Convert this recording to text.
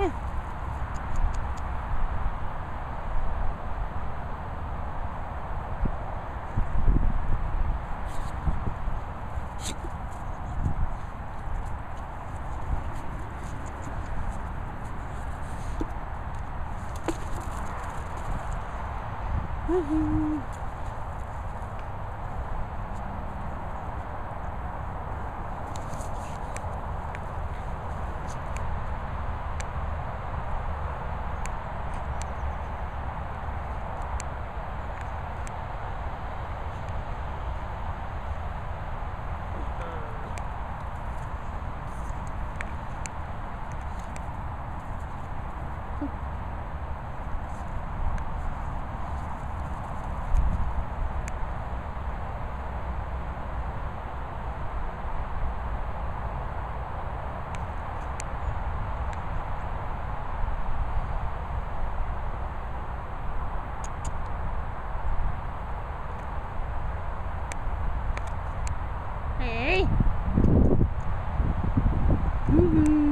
Yeah. Mm-hmm.